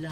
blood.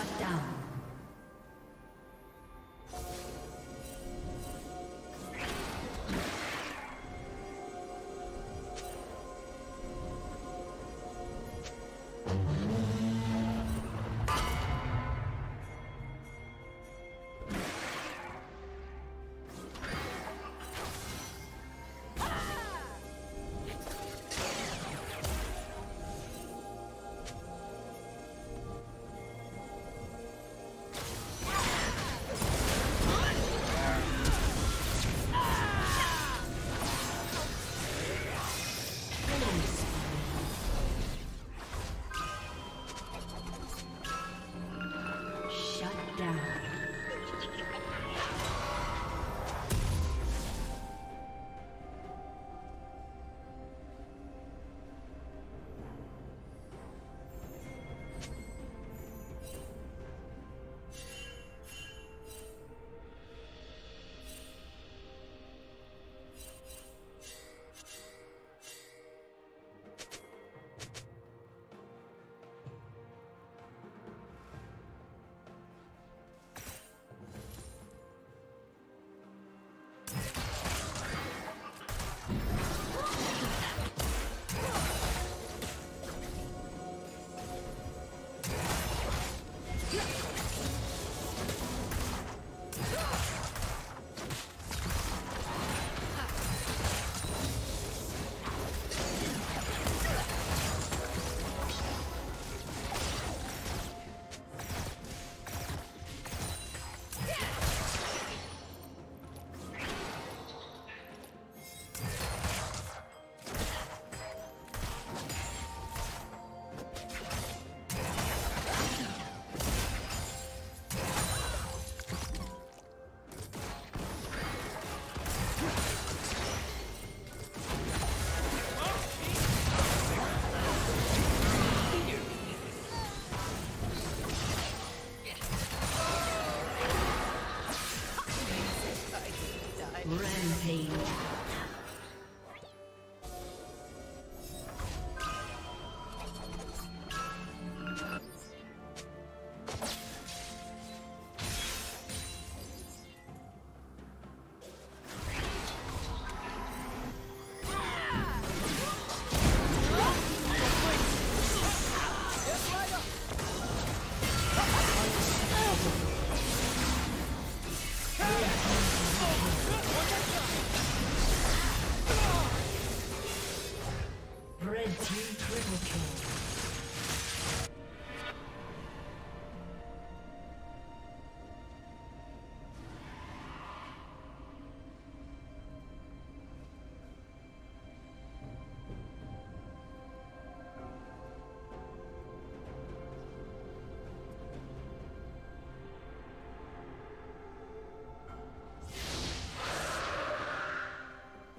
Shut down.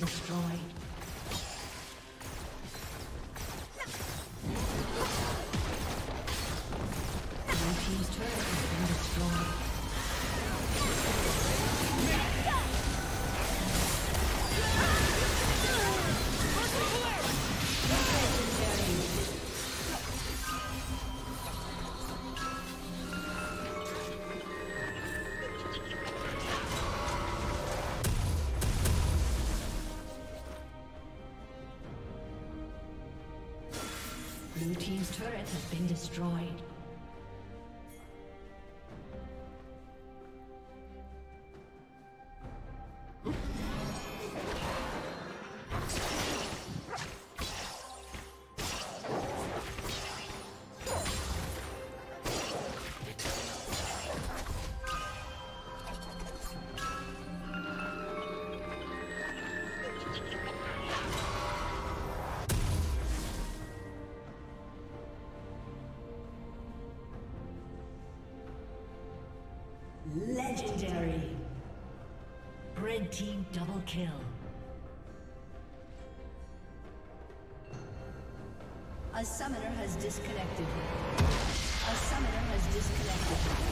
been destroyed. Blue team's turret has been destroyed. Legendary. Red team double kill. A summoner has disconnected. A summoner has disconnected.